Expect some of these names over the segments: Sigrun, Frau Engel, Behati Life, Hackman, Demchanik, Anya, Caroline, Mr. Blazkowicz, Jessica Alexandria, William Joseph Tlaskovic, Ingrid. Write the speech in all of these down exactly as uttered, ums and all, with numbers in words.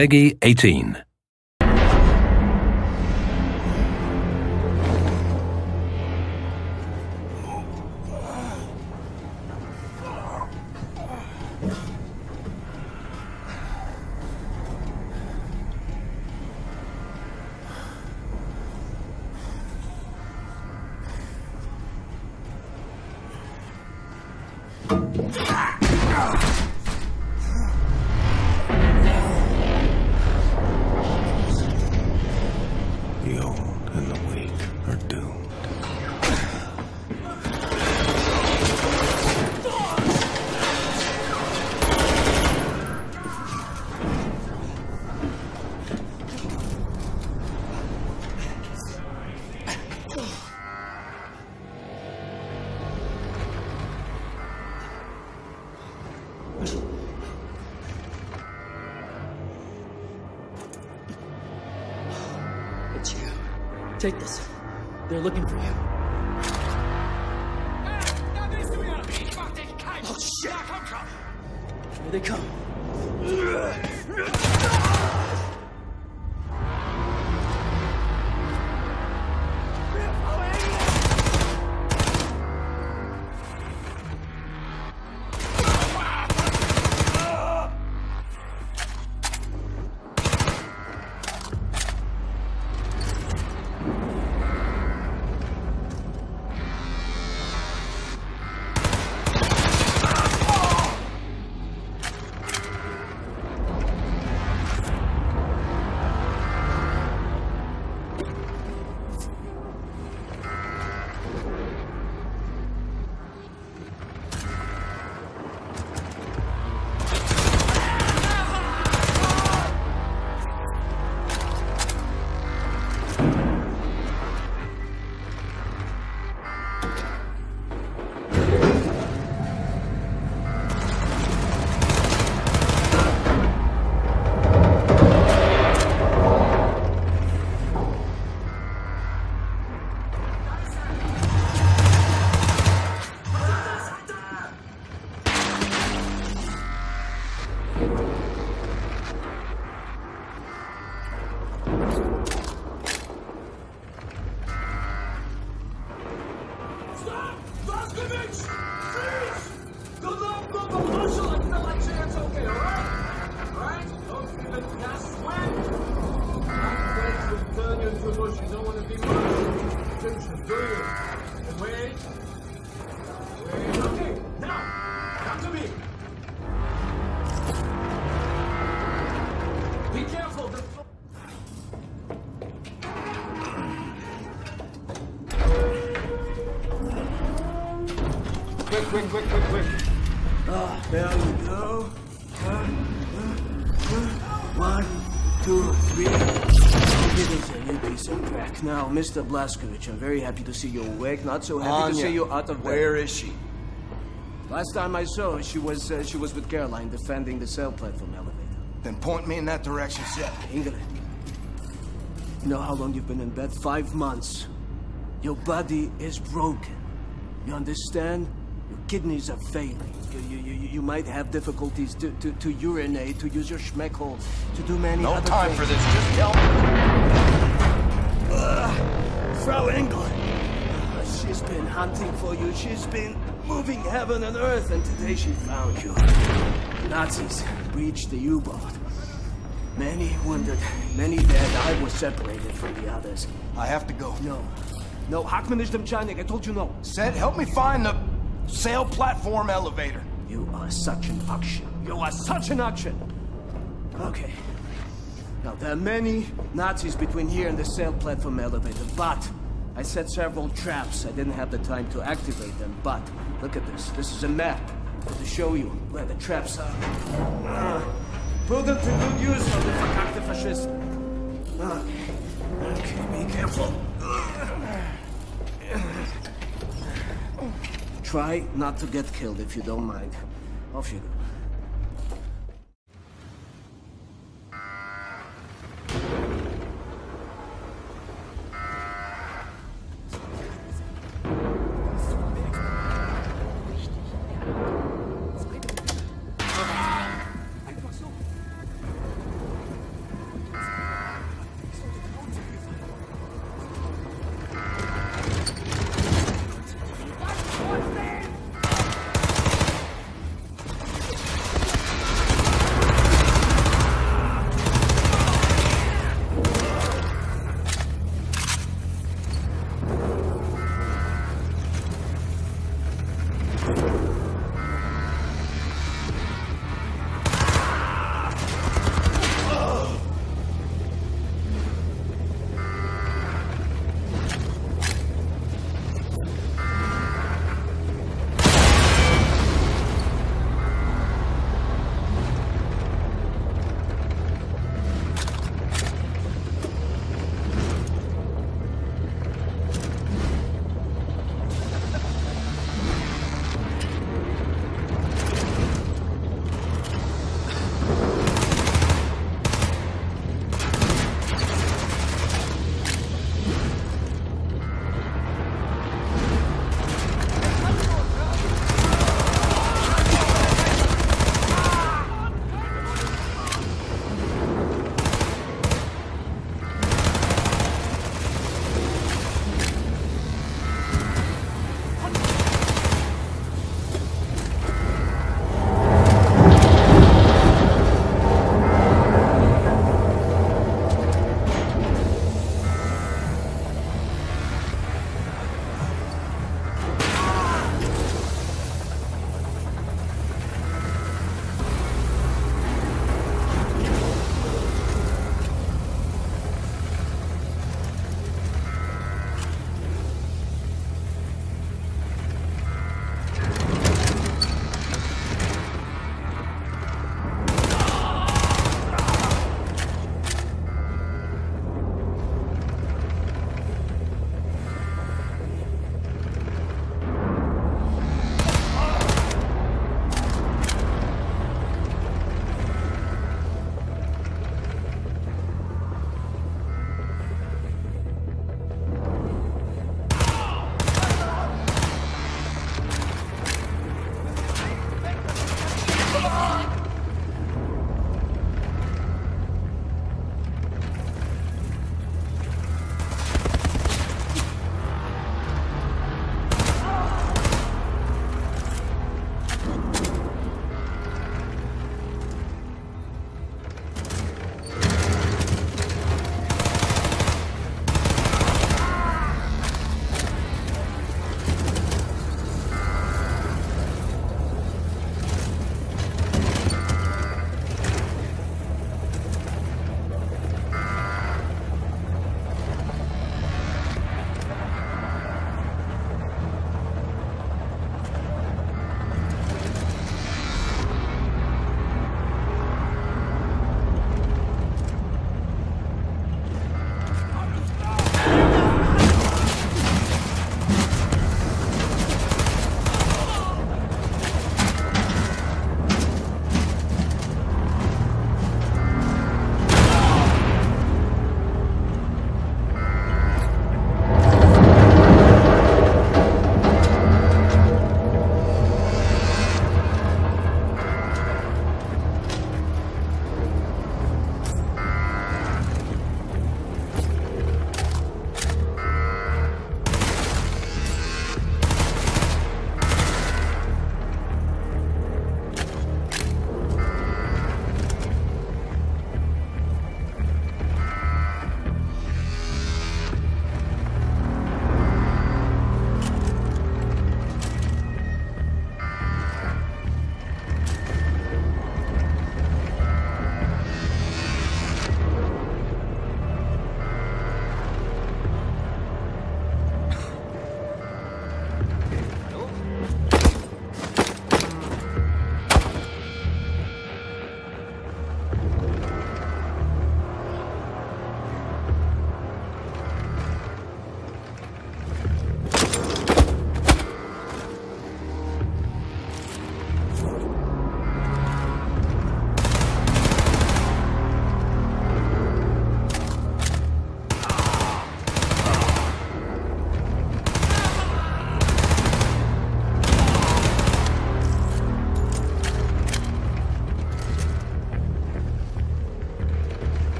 Peggy eighteen. Take this. They're looking for you. Oh, shit! Here they come. Quick, quick, quick, quick. Ah, there we go. Uh, uh, uh. One, two, three. Give it a new piece of crack. Now, Mister Blazkowicz, I'm very happy to see you awake. Not so happy Anya, to see you out of bed. Where is she? Last time I saw her, she was, uh, she was with Caroline defending the cell platform elevator. Then point me in that direction, Seth. Ingrid, you know how long you've been in bed? Five months. Your body is broken. You understand? Your kidneys are failing. You, you, you, you might have difficulties to, to, to urinate, to use your schmeck hole, to do many no other things. No time for this. Just help me. Uh, Frau Engel. Uh, she's been hunting for you. She's been moving heaven and earth, and today she found you. Nazis breached the U-boat. Many wounded, many dead. I was separated from the others. I have to go. No. No, Hackman is Demchanik. I told you no. Said, help me find the... sail platform elevator. You are such an auction. You are such an auction. Okay. Now, there are many Nazis between here and the sail platform elevator, but I set several traps. I didn't have the time to activate them, but look at this. This is a map to show you where the traps are. Uh, put them to good use for the verkackte Faschisten. Okay. Okay, be careful. Try not to get killed, if you don't mind. Off you go.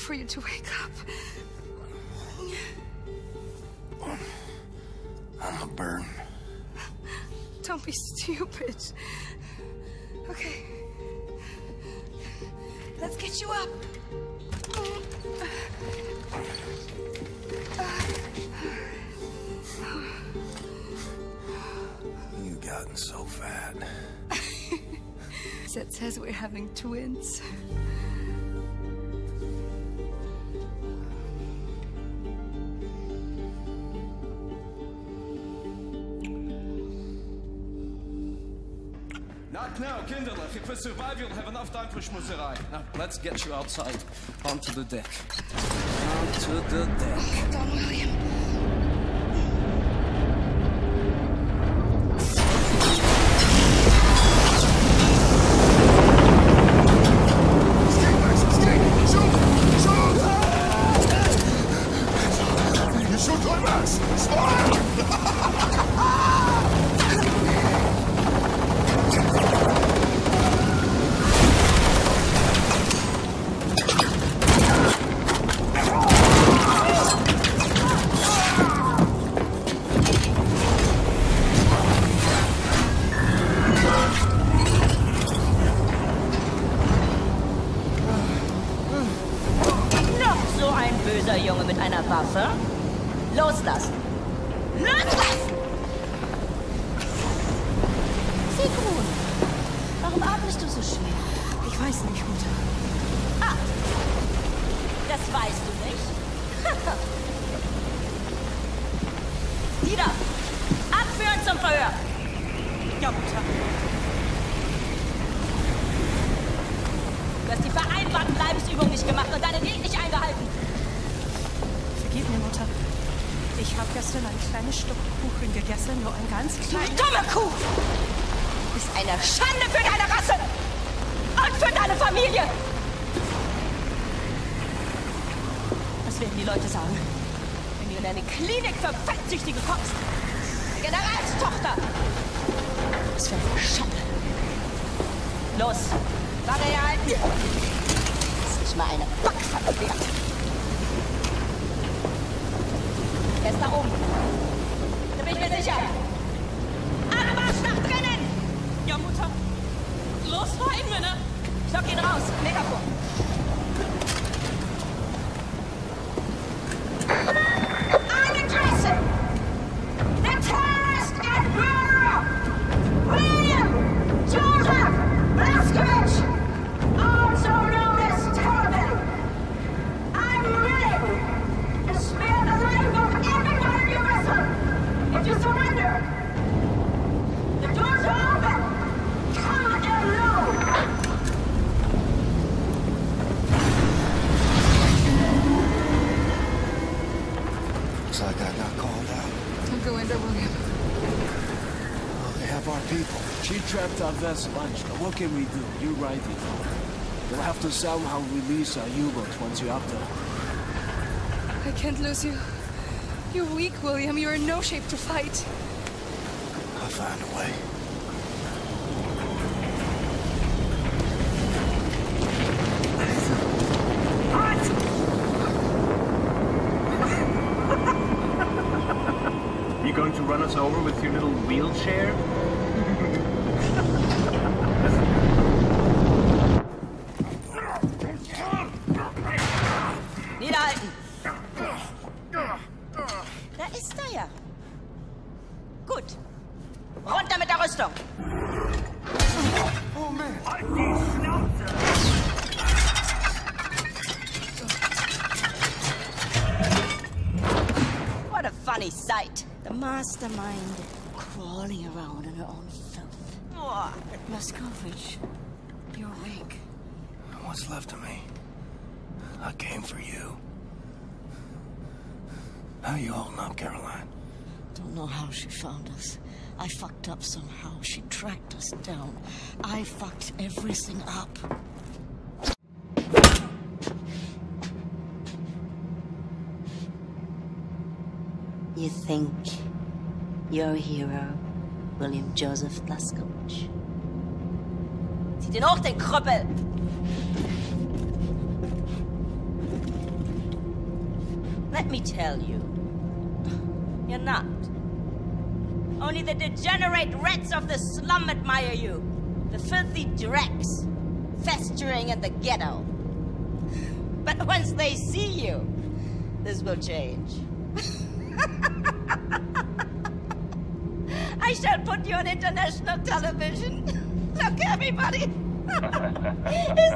for you to wake up. I'm a burn. Don't be stupid. Okay. Let's get you up. You've gotten so fat. Zed says we're having twins. Now, Kinderlich, if we survive, you'll have enough time for schmutzerei. Now, let's get you outside. Onto the deck. Onto the deck. Hold on, William. Trapped our vessel, Angela. What can we do? You ride it. We'll have to somehow release our U-boat once you're up there. I can't lose you. You're weak, William. You're in no shape to fight. I'll find a way. What? You going to run us over with your little wheelchair? Mastermind crawling around in her own filth. Oh. Blazkowicz, you're awake. What's left of me? I came for you. How are you holding up, Caroline? Don't know how she found us. I fucked up somehow. She tracked us down. I fucked everything up. You think your hero, William Joseph Tlaskovic. Zieht ihn hoch, den Krüppel! Let me tell you, you're not. Only the degenerate rats of the slum admire you. The filthy dregs, festering in the ghetto. But once they see you, this will change. I shall put you on international television. Look, everybody. is,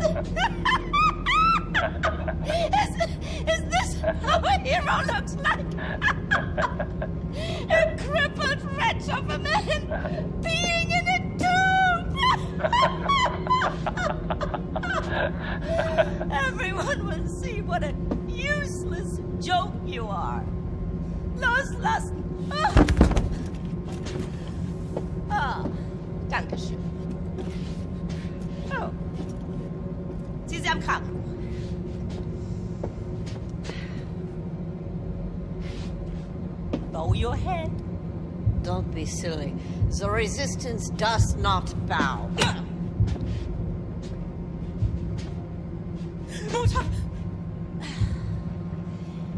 is, is this how a hero looks like? A crippled wretch of a man being in a tomb. Everyone will see what a useless joke you are. Los, lass. Oh. Oh, danke schön. Oh. Sie sind am Krankenhaus. Bow your head. Don't be silly. The resistance does not bow. Mutter!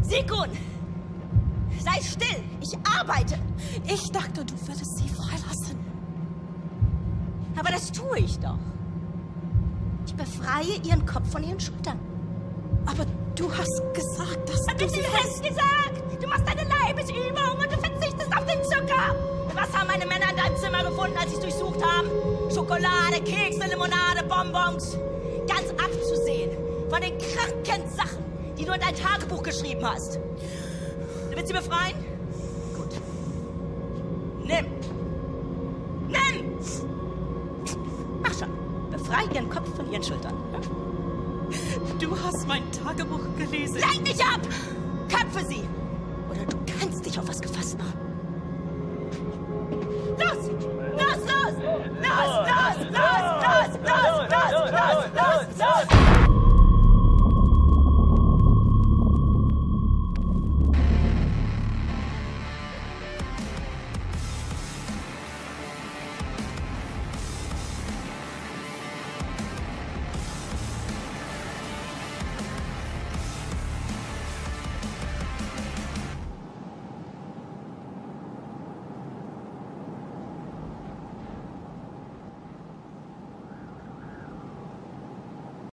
Sigrun! Sei still! Ich arbeite! Ich dachte, du würdest sie freilassen. Aber das tue ich doch. Ich befreie ihren Kopf von ihren Schultern. Aber du hast gesagt, dass du sie... Du hast gesagt! Du machst deine Leibesübung und du verzichtest auf den Zucker! Was haben meine Männer in deinem Zimmer gefunden, als sie es durchsucht haben? Schokolade, Kekse, Limonade, Bonbons. Ganz abzusehen von den kranken Sachen, die du in dein Tagebuch geschrieben hast. Du willst sie befreien? Gut. Nimm! Nimm! Mach schon. Befreie ihren Kopf von ihren Schultern. Du hast mein Tagebuch gelesen. Lenk dich ab! Köpfe sie! Oder du kannst dich auf was gefasst machen.